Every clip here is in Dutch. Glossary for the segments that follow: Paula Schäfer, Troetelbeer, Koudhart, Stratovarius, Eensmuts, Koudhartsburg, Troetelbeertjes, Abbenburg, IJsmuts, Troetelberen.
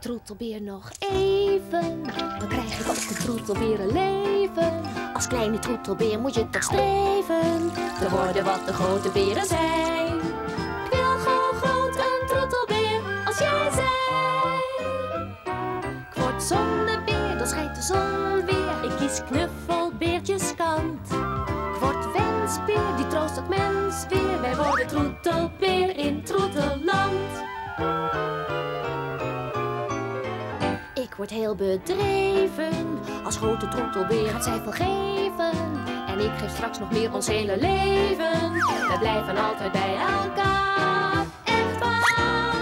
troetelbeer nog even, dan krijg ik ook een troetelbeerenleven. Als kleine troetelbeer moet je toch streven, te worden wat de grote beren zijn. Ik wil gewoon groot een troetelbeer als jij zijn. Ik word zonnebeer, dan schijnt de zon weer. Ik kies knuffelbeertjeskant. Ik word wensbeer, die troost het mens weer. Wij worden troetelbeer in troetelland. Ik word heel bedreven, als grote troetelbeer gaat zij veel geven. En ik geef straks nog meer ons hele leven, we blijven altijd bij elkaar, echt waar.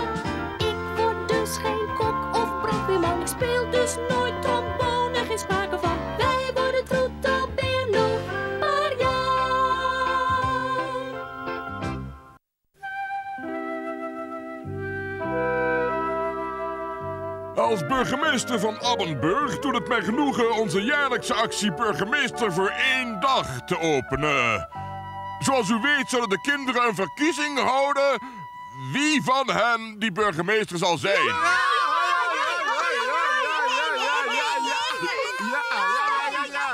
Ik word dus geen kok of brandweerman, ik speel dus nooit trombone, geen sprake van. Wij worden troetelbeer nog maar jij. Als burgemeester van Abbenburg doet het mij genoegen onze jaarlijkse actie burgemeester voor 1 dag te openen. Zoals u weet zullen de kinderen een verkiezing houden wie van hen die burgemeester zal zijn.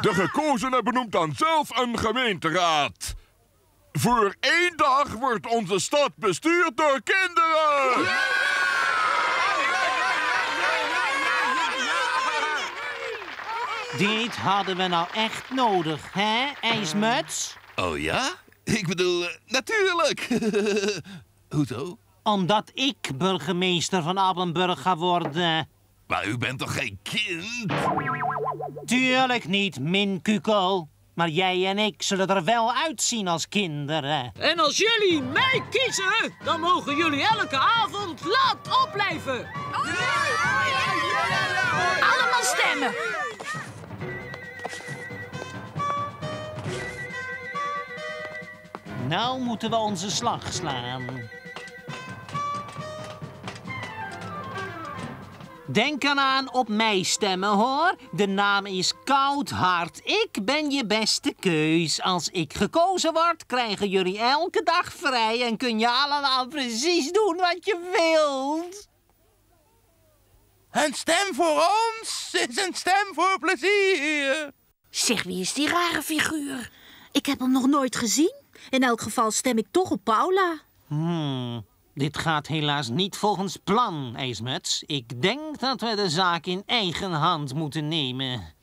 De gekozene benoemt dan zelf een gemeenteraad. Voor 1 dag wordt onze stad bestuurd door kinderen. Dit hadden we nou echt nodig, hè, IJsmuts? Oh ja? Ik bedoel, natuurlijk. Hoezo? Omdat ik burgemeester van Abbenburg ga worden. Maar u bent toch geen kind? Tuurlijk niet, minkukel. Maar jij en ik zullen er wel uitzien als kinderen. En als jullie mij kiezen, dan mogen jullie elke avond laat opblijven. Allemaal stemmen. Nou moeten we onze slag slaan. Denk eraan op mij stemmen, hoor. De naam is Koudhart. Ik ben je beste keus. Als ik gekozen word, krijgen jullie elke dag vrij... en kun je allemaal precies doen wat je wilt. Een stem voor ons is een stem voor plezier. Zeg, wie is die rare figuur? Ik heb hem nog nooit gezien. In elk geval stem ik toch op Paula. Dit gaat helaas niet volgens plan, IJsmuts. Ik denk dat we de zaak in eigen hand moeten nemen.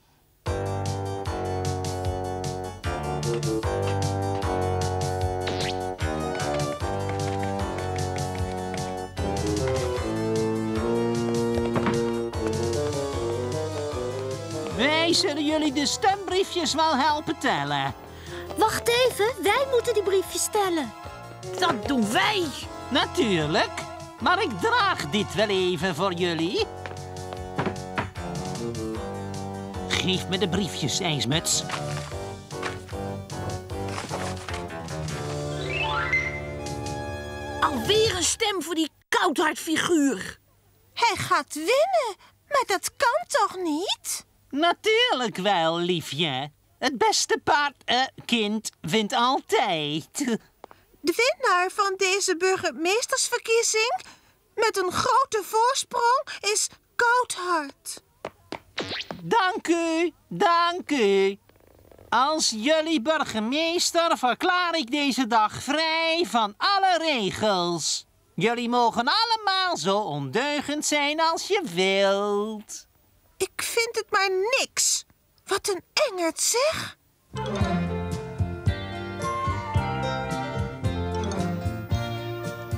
Wij zullen jullie de stembriefjes wel helpen tellen. Wacht even, wij moeten die briefjes tellen. Dat doen wij. Natuurlijk, maar ik draag dit wel even voor jullie. Geef me de briefjes, IJsmuts. Alweer een stem voor die koudhartfiguur. Hij gaat winnen, maar dat kan toch niet? Natuurlijk wel, liefje. Het beste kind wint altijd. De winnaar van deze burgemeestersverkiezing met een grote voorsprong is Koudhart. Dank u, dank u. Als jullie burgemeester verklaar ik deze dag vrij van alle regels. Jullie mogen allemaal zo ondeugend zijn als je wilt. Ik vind het maar niks. Wat een engert, zeg!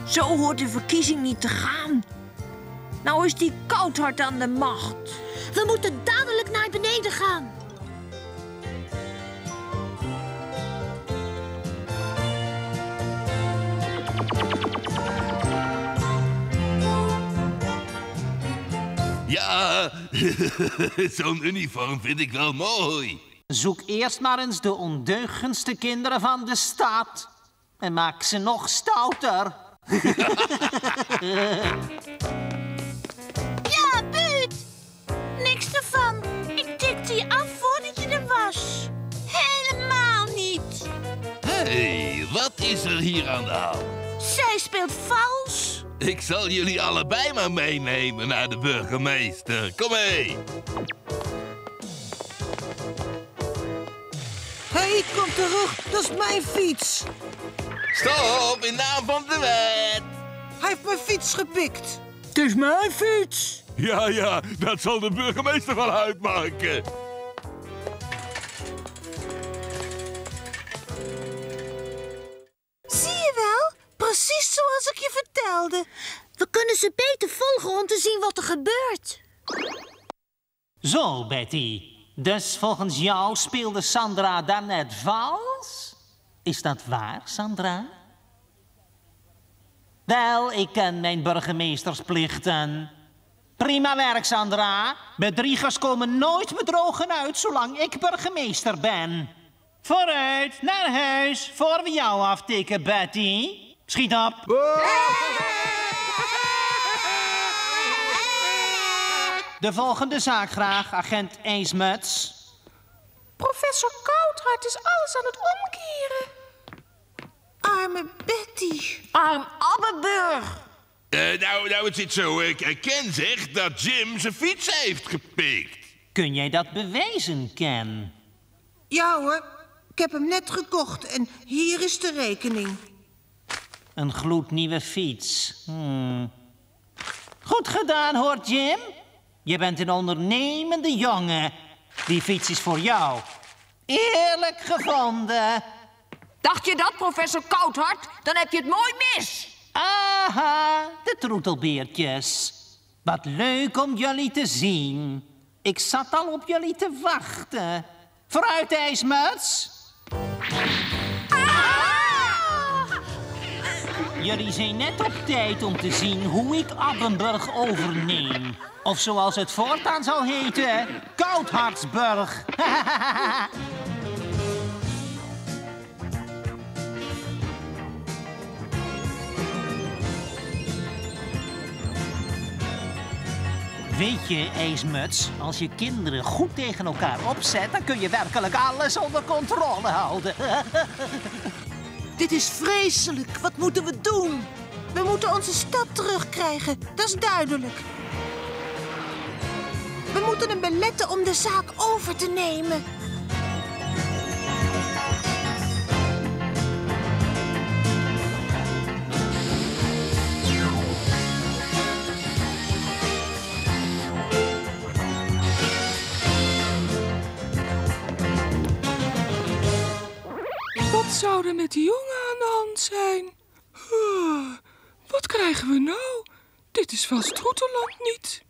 Zo hoort de verkiezing niet te gaan. Nou is die Koudhart aan de macht. We moeten dadelijk naar beneden gaan. Ja, zo'n uniform vind ik wel mooi. Zoek eerst maar eens de ondeugendste kinderen van de stad. En maak ze nog stouter. Ja, buut. Niks ervan. Ik tikte je af voordat je er was. Helemaal niet. Hé, wat is er hier aan de hand? Zij speelt vals. Ik zal jullie allebei maar meenemen naar de burgemeester. Kom mee! Hey, kom terug! Dat is mijn fiets! Stop, in naam van de wet! Hij heeft mijn fiets gepikt! Het is mijn fiets! Ja, ja, dat zal de burgemeester wel uitmaken. Zie je wel? Precies zoals ik je vertelde. We kunnen ze beter volgen om te zien wat er gebeurt. Zo, Betty. Dus volgens jou speelde Sandra daarnet vals? Is dat waar, Sandra? Wel, ik ken mijn burgemeestersplichten. Prima werk, Sandra. Bedriegers komen nooit bedrogen uit zolang ik burgemeester ben. Vooruit, naar huis, voor we jou aftikken, Betty. Schiet op. De volgende zaak graag, agent Eensmuts. Professor Koudhart is alles aan het omkeren. Arme Betty. Arm Abbenburg. Nou, het zit zo. Ken zegt dat Jim zijn fiets heeft gepikt. Kun jij dat bewijzen, Ken? Ja hoor, ik heb hem net gekocht en hier is de rekening. Een gloednieuwe fiets. Goed gedaan hoor, Jim. Je bent een ondernemende jongen. Die fiets is voor jou. Eerlijk gevonden. Dacht je dat, professor Koudhart? Dan heb je het mooi mis. Aha, de troetelbeertjes. Wat leuk om jullie te zien. Ik zat al op jullie te wachten. Vooruit, IJsmuts. Jullie zijn net op tijd om te zien hoe ik Abbenburg overneem. Of zoals het voortaan zal heten, Koudhartsburg. Weet je, IJsmuts, als je kinderen goed tegen elkaar opzet, dan kun je werkelijk alles onder controle houden. Dit is vreselijk. Wat moeten we doen? We moeten onze stad terugkrijgen, dat is duidelijk. We moeten hem beletten om de zaak over te nemen. Wat zou er met die jongen aan de hand zijn? Wat krijgen we nou? Dit is vast Troeteland niet.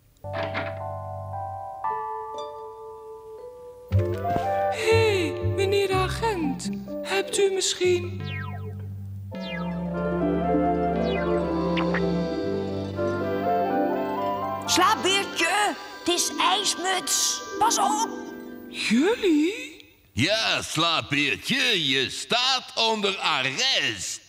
Hé, meneer agent. Hebt u misschien... Slaapbeertje, het is IJsmuts. Pas op. Jullie? Ja, slaapbeertje, je staat onder arrest.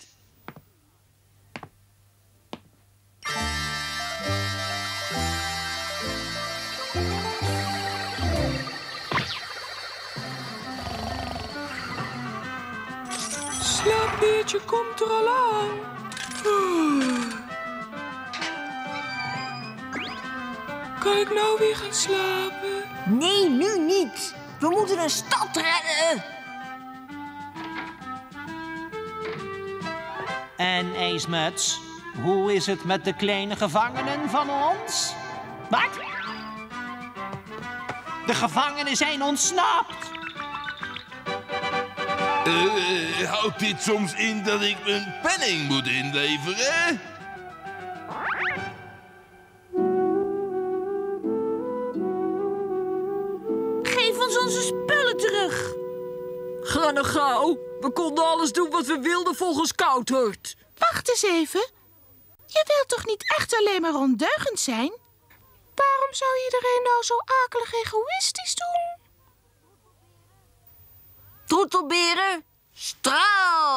Slaapbeertje komt er al aan. Kan ik nou weer gaan slapen? Nee, nu niet. We moeten een stad redden. En IJsmuts, hoe is het met de kleine gevangenen van ons? Wat? De gevangenen zijn ontsnapt. Houdt dit soms in dat ik mijn penning moet inleveren? Gauw. We konden alles doen wat we wilden volgens Koudhart. Wacht eens even. Je wilt toch niet echt alleen maar ondeugend zijn? Waarom zou iedereen nou zo akelig egoïstisch doen? Troetelberen, straal!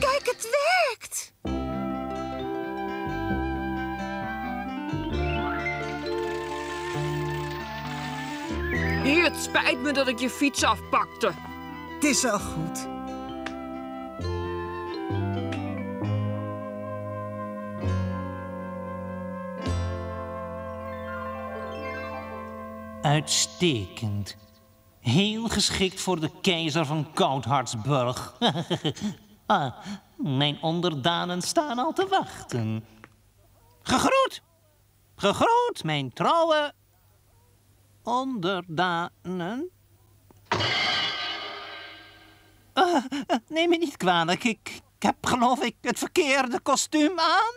Kijk, het werkt! Het spijt me dat ik je fiets afpakte. Het is al goed. Uitstekend. Heel geschikt voor de keizer van Koudhartsburg. Ah, mijn onderdanen staan al te wachten. Gegroet! Gegroet, mijn trouwe onderdanen. Neem me niet kwalijk. Ik heb geloof ik het verkeerde kostuum aan.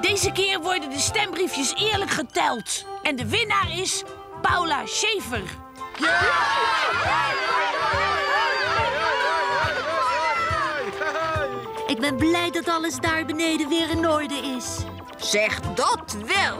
Deze keer worden de stembriefjes eerlijk geteld. En de winnaar is Paula Schäfer. Yeah! Ik ben blij dat alles daar beneden weer in orde is. Zeg dat wel.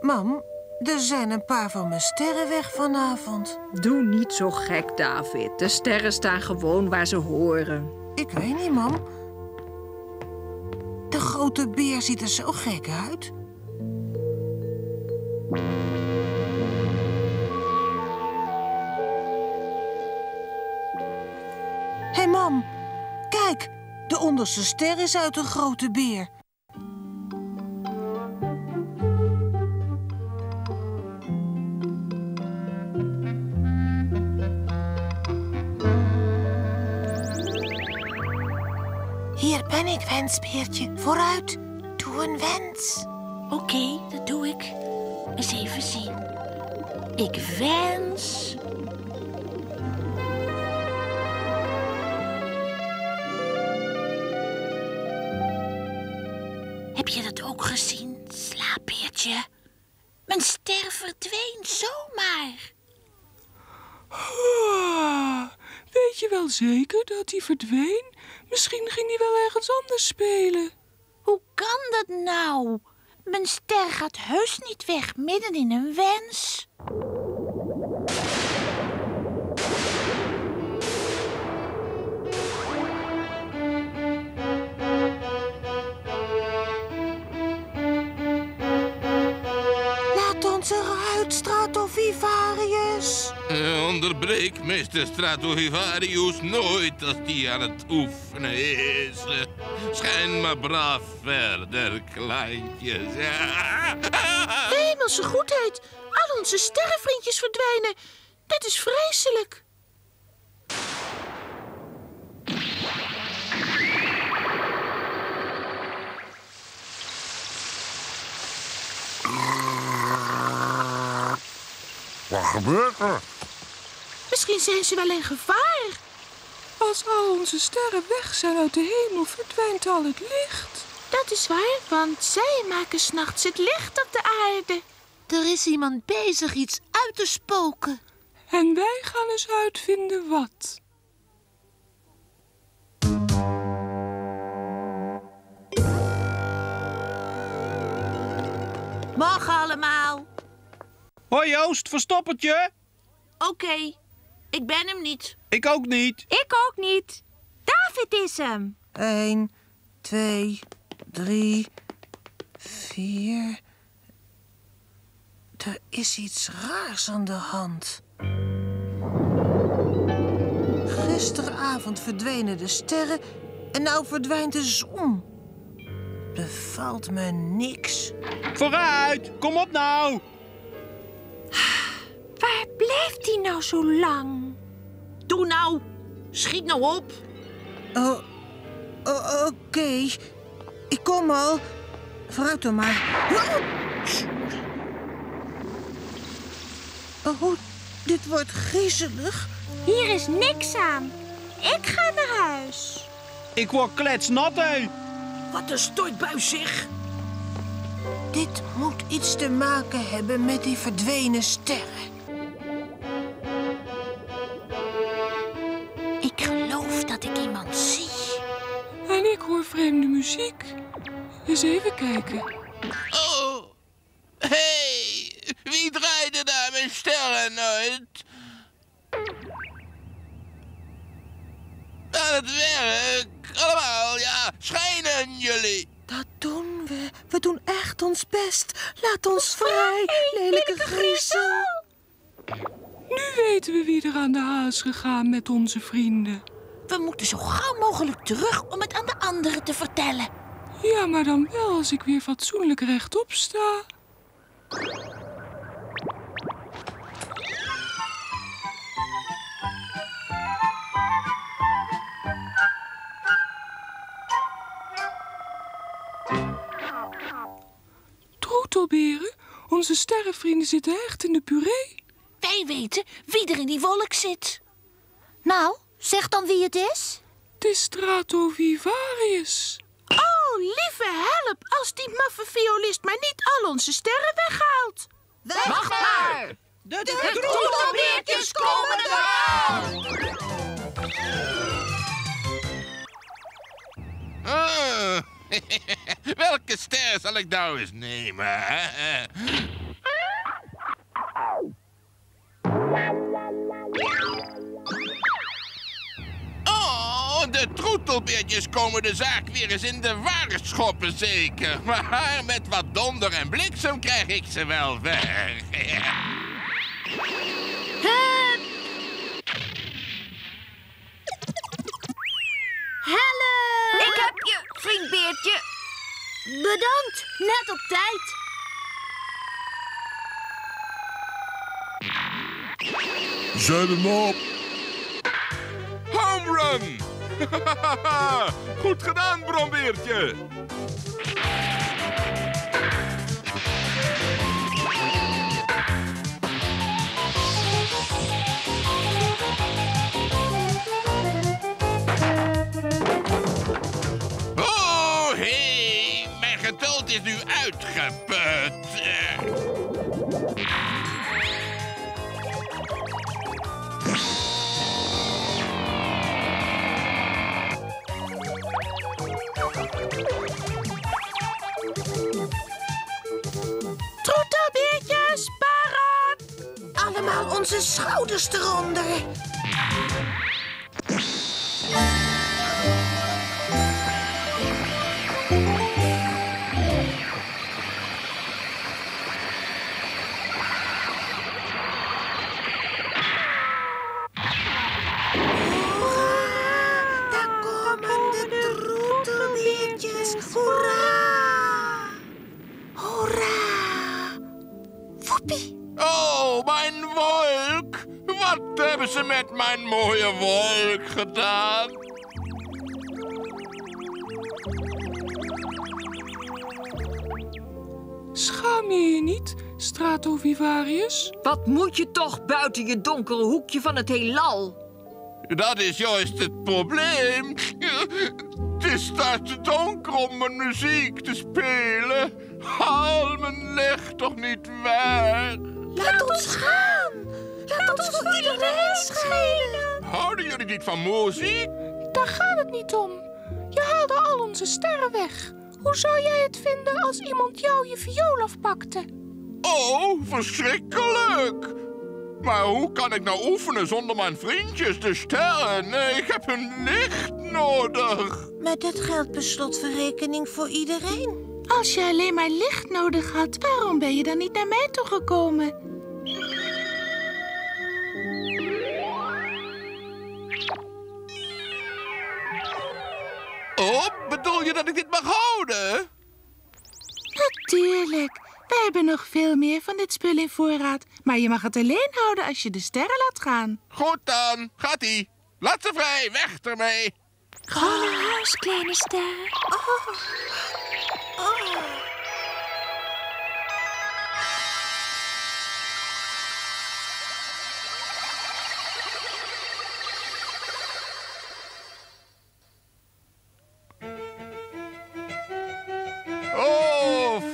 Mam, er zijn een paar van mijn sterren weg vanavond. Doe niet zo gek, David. De sterren staan gewoon waar ze horen. Ik weet niet, mam. De grote beer ziet er zo gek uit. Hé, mam. Kijk, de onderste ster is uit een grote beer. Hier ben ik, wensbeertje. Vooruit, doe een wens. Oké, dat doe ik. Eens even zien. Ik wens... Heb je dat ook gezien, slaapbeertje? Mijn ster verdween zomaar. Ah, weet je wel zeker dat hij verdween? Misschien ging hij wel ergens anders spelen. Hoe kan dat nou? Mijn ster gaat heus niet weg midden in een wens. Laat ons eruit, Stratovarius. Onderbreek meester Stratovarius nooit als die aan het oefenen is. Schijn maar braaf verder, kleintjes. Hemelse goedheid, al onze sterrenvriendjes verdwijnen. Dat is vreselijk. Wat gebeurt er? Misschien zijn ze wel in gevaar. Als al onze sterren weg zijn uit de hemel, verdwijnt al het licht. Dat is waar, want zij maken 's nachts het licht op de aarde. Er is iemand bezig iets uit te spoken. En wij gaan eens uitvinden wat. Morgen allemaal. Hoi Joost, verstoppertje. Oké. Ik ben hem niet. Ik ook niet. Ik ook niet. David is hem. 1, 2, 3, 4... Er is iets raars aan de hand. Gisteravond verdwenen de sterren en nou verdwijnt de zon. Bevalt me niks. Vooruit, kom op nou. Waar blijft hij nou zo lang? Doe nou, schiet nou op. Oké. Ik kom al. Vooruit dan maar. Oh, dit wordt griezelig. Hier is niks aan. Ik ga naar huis. Ik word kletsnat, hé. Wat een stortbuis, zeg. Dit moet iets te maken hebben met die verdwenen sterren. muziek. Eens even kijken. Oh, hey, wie draaide daar mijn sterren uit? Aan het werk, allemaal, ja, schijnen jullie. Dat doen we. We doen echt ons best. Laat ons vrij, lelijke griezel. Nu weten we wie er aan de haal is gegaan met onze vrienden. We moeten zo gauw mogelijk terug om het aan de anderen te vertellen. Ja, maar dan wel als ik weer fatsoenlijk rechtop sta. Troetelberen, onze sterrenvrienden zitten echt in de puree. Wij weten wie er in die wolk zit. Nou, zeg dan wie het is. Het is Stratovarius. Oh, lieve help, als die maffe violist maar niet al onze sterren weghaalt. Weg maar! De troetelbeertjes komen eraan! Oh, welke ster zal ik nou eens nemen? Hè? Oh, de troetelbeertjes komen de zaak weer eens in de ware schoppen, zeker. Maar met wat donder en bliksem krijg ik ze wel weg. Hup! Hallo! Ik heb je, vriendbeertje. Bedankt, net op tijd. Zet hem op! Home run! Goed gedaan, brombeertje! Oh, hey! Mijn geduld is nu uitgeput. Troetelbeertjes, paraat! Allemaal onze schouders eronder. Wat hebben ze met mijn mooie wolk gedaan? Schaam je je niet, Stratovarius? Wat moet je toch buiten je donkere hoekje van het heelal? Dat is juist het probleem. Het is daar te donker om mijn muziek te spelen. Haal mijn licht toch niet weg? Laat ons gaan! Laat ons van iedereen schelen. Houden jullie niet van muziek? Daar gaat het niet om. Je haalde al onze sterren weg. Hoe zou jij het vinden als iemand jou je viool afpakte? Oh, verschrikkelijk. Maar hoe kan ik nou oefenen zonder mijn vriendjes, de sterren? Nee, ik heb hun licht nodig. Maar dit geldt per slotverrekening voor iedereen. Als je alleen maar licht nodig had, waarom ben je dan niet naar mij toegekomen? Oh, bedoel je dat ik dit mag houden? Natuurlijk. Wij hebben nog veel meer van dit spul in voorraad. Maar je mag het alleen houden als je de sterren laat gaan. Goed dan. Gaat-ie. Laat ze vrij. Weg ermee. Ga naar huis, kleine ster. Oh. Oh.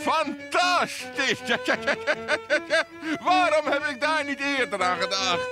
Fantastisch! Ja, ja, ja, ja, ja. Waarom heb ik daar niet eerder aan gedacht?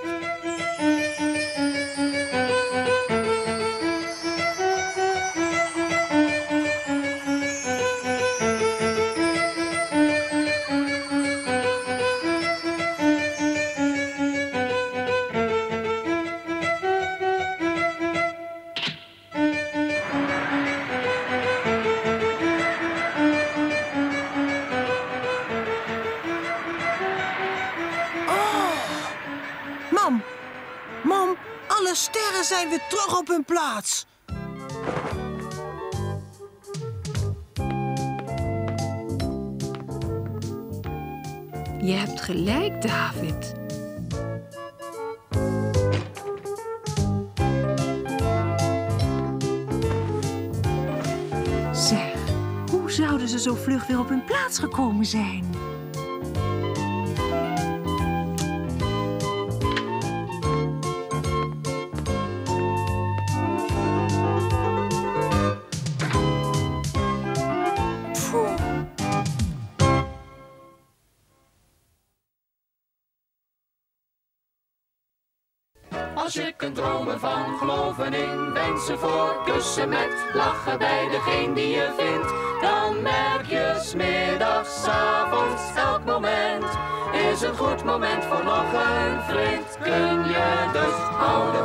Mam, alle sterren zijn weer terug op hun plaats. Je hebt gelijk, David. Zeg, hoe zouden ze zo vlug weer op hun plaats gekomen zijn? Als je kunt dromen van geloven in wensen voor, kussen met lachen bij degene die je vindt, dan merk je 's middags, 's avonds, elk moment is een goed moment voor lachen en vriend. Kun je dus houden